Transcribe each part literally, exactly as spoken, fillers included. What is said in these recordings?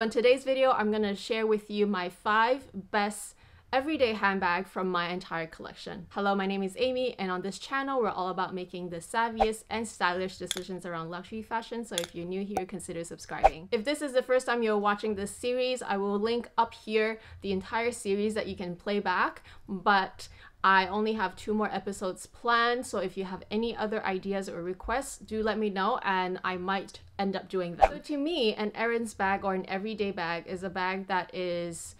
In today's video, I'm going to share with you my five best everyday handbag from my entire collection. Hello, my name is Amy, and on this channel, we're all about making the savviest and stylish decisions around luxury fashion. So if you're new here, consider subscribing. If this is the first time you're watching this series, I will link up here the entire series that you can play back, but I only have two more episodes planned, so if you have any other ideas or requests, do let me know and I might end up doing that. So to me, an errands bag or an everyday bag is a bag that is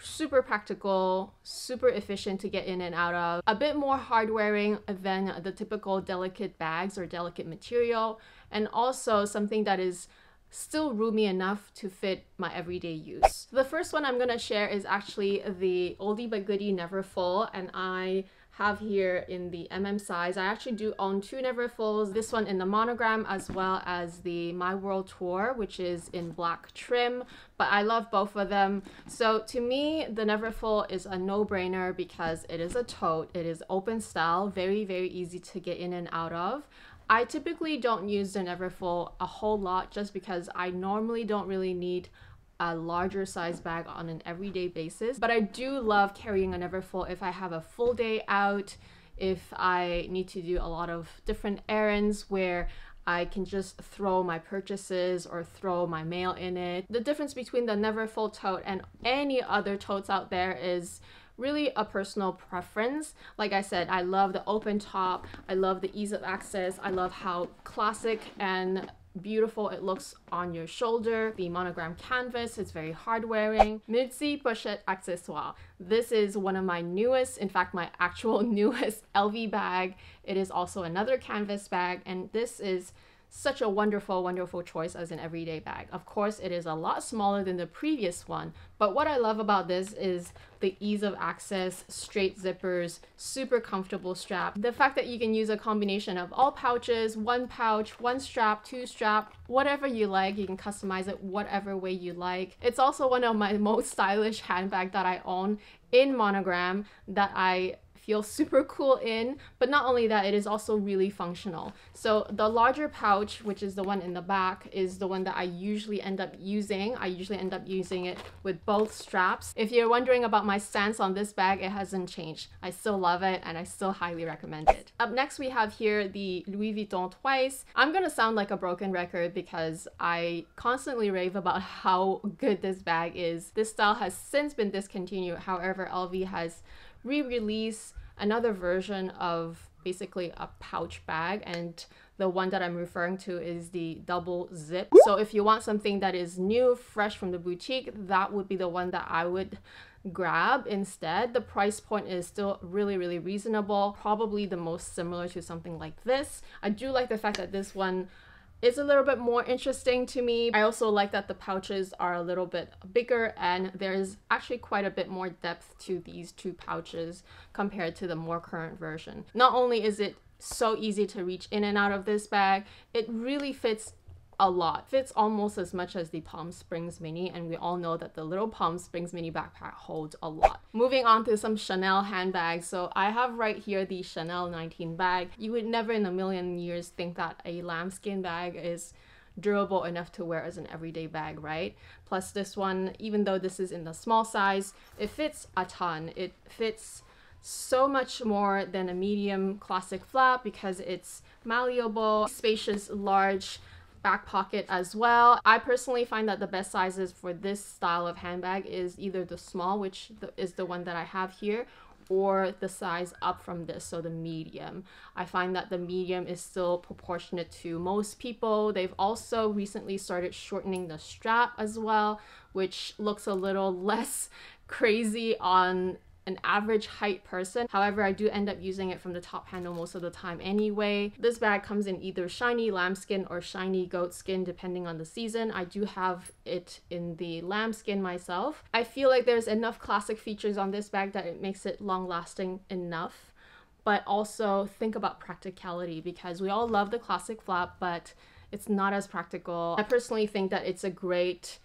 super practical, super efficient to get in and out of, a bit more hard wearing than the typical delicate bags or delicate material, and also something that is still roomy enough to fit my everyday use. The first one I'm gonna share is actually the oldie but goodie Neverfull, and I have here in the M M size. I actually do own two Neverfulls, this one in the monogram as well as the My World Tour, which is in black trim, but I love both of them. So to me, the Neverfull is a no-brainer because it is a tote, it is open style, very, very easy to get in and out of. I typically don't use the Neverfull a whole lot just because I normally don't really need a larger size bag on an everyday basis, but I do love carrying a Neverfull if I have a full day out, if I need to do a lot of different errands where I can just throw my purchases or throw my mail in it. The difference between the Neverfull tote and any other totes out there is really a personal preference. Like I said, I love the open top, I love the ease of access, I love how classic and beautiful it looks on your shoulder. The monogram canvas, it's very hard wearing. Multi Pochette Accessoires. This is one of my newest, in fact my actual newest L V bag. It is also another canvas bag, and this is such a wonderful, wonderful choice as an everyday bag. Of course, it is a lot smaller than the previous one, but what I love about this is the ease of access, straight zippers, super comfortable strap. The fact that you can use a combination of all pouches, one pouch, one strap, two strap, whatever you like, you can customize it whatever way you like. It's also one of my most stylish handbag that I own in monogram that I feel super cool in, but not only that, it is also really functional. So the larger pouch, which is the one in the back, is the one that I usually end up using. I usually end up using it with both straps. If you're wondering about my stance on this bag, it hasn't changed. I still love it and I still highly recommend it. Up next we have here the Louis Vuitton Twice. I'm gonna sound like a broken record because I constantly rave about how good this bag is. This style has since been discontinued, however L V has re-release another version of basically a pouch bag, and the one that I'm referring to is the double zip. So if you want something that is new, fresh from the boutique, that would be the one that I would grab instead. The price point is still really, really reasonable, probably the most similar to something like this. I do like the fact that this one is a little bit more interesting to me. I also like that the pouches are a little bit bigger, and there's actually quite a bit more depth to these two pouches compared to the more current version. Not only is it so easy to reach in and out of this bag, it really fits a lot. Fits almost as much as the Palm Springs Mini, and we all know that the little Palm Springs Mini backpack holds a lot. Moving on to some Chanel handbags. So I have right here the Chanel nineteen bag. You would never in a million years think that a lambskin bag is durable enough to wear as an everyday bag, right? Plus this one, even though this is in the small size, it fits a ton. It fits so much more than a medium classic flap because it's malleable, spacious, large, back pocket as well. I personally find that the best sizes for this style of handbag is either the small, which is the one that I have here, or the size up from this, so the medium. I find that the medium is still proportionate to most people. They've also recently started shortening the strap as well, which looks a little less crazy on an average height person. However, I do end up using it from the top handle most of the time anyway. This bag comes in either shiny lambskin or shiny goat skin depending on the season. I do have it in the lambskin myself. I feel like there's enough classic features on this bag that it makes it long lasting enough, but also think about practicality because we all love the classic flap, but it's not as practical. I personally think that it's a great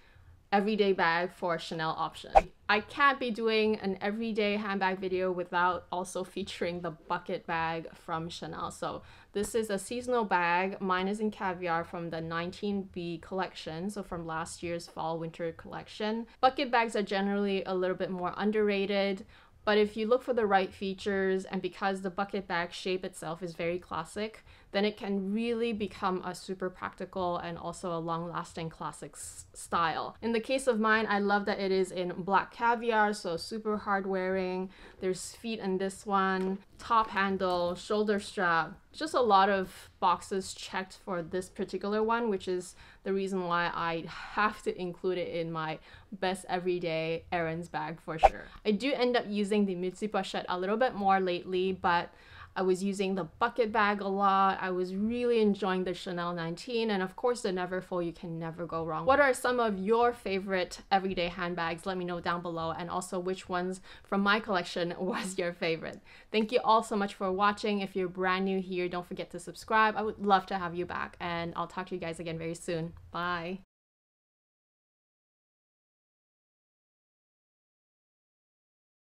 everyday bag for Chanel option. I can't be doing an everyday handbag video without also featuring the bucket bag from Chanel. So this is a seasonal bag. Mine is in Caviar from the nineteen B collection, so from last year's fall winter collection. Bucket bags are generally a little bit more underrated, but if you look for the right features, and because the bucket bag shape itself is very classic, then it can really become a super practical and also a long-lasting classic style. In the case of mine, I love that it is in black caviar, so super hard wearing. There's feet in this one, top handle, shoulder strap, just a lot of boxes checked for this particular one, which is the reason why I have to include it in my best everyday errands bag for sure. I do end up using the Multi Pochette a little bit more lately, but I was using the bucket bag a lot. I was really enjoying the Chanel nineteen, and of course the Neverfull. You can never go wrong. What are some of your favorite everyday handbags? Let me know down below, and also which ones from my collection was your favorite. Thank you all so much for watching. If you're brand new here, don't forget to subscribe. I would love to have you back, and I'll talk to you guys again very soon. Bye.